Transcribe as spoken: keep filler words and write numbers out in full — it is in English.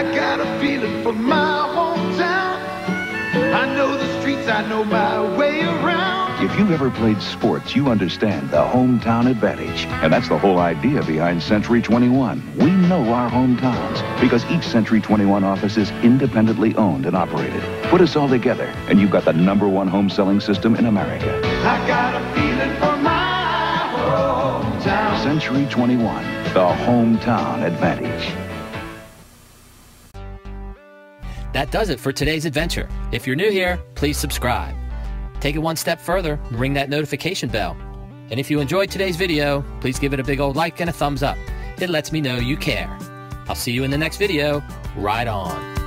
I got a feeling for my hometown. I know the streets, I know my way around. If you've ever played sports, you understand the hometown advantage. And that's the whole idea behind Century twenty-one. We know our hometowns because each Century twenty-one office is independently owned and operated. Put us all together, and you've got the number one home selling system in America. I got a feeling for my hometown. Century twenty-one, the hometown advantage. That does it for today's adventure. If you're new here, please subscribe. Take it one step further, ring that notification bell. And if you enjoyed today's video, please give it a big old like and a thumbs up. It lets me know you care. I'll see you in the next video. Ride on.